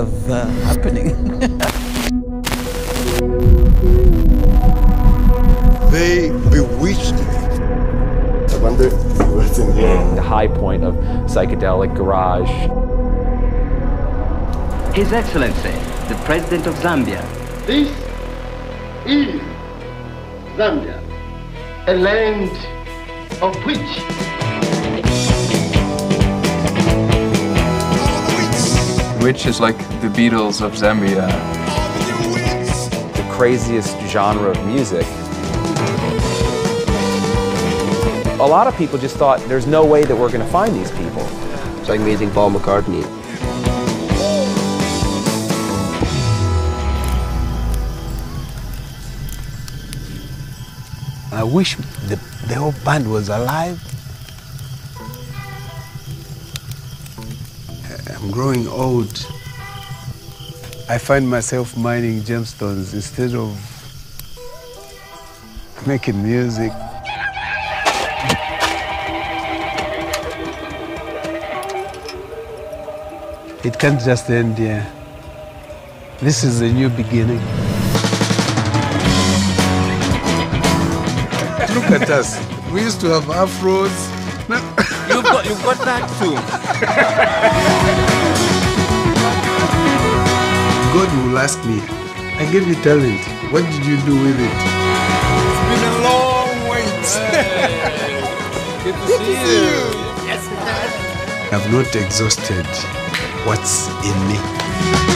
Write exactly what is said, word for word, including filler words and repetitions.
was uh, happening. They bewitched me. I wonder what's in here. The high point of psychedelic garage. His Excellency, the President of Zambia. This is Zambia, a land of which which is like the Beatles of Zambia. The craziest genre of music. A lot of people just thought, there's no way that we're going to find these people. It's like meeting Paul McCartney. I wish the, the whole band was alive. I'm growing old. I find myself mining gemstones instead of making music. It can't just end here. This is a new beginning. Look at us. We used to have afros. You've got, you've got that too. God will ask me, I gave you talent, what did you do with it? It's been a long wait. Good to see you. Yes, I've not exhausted what's in me.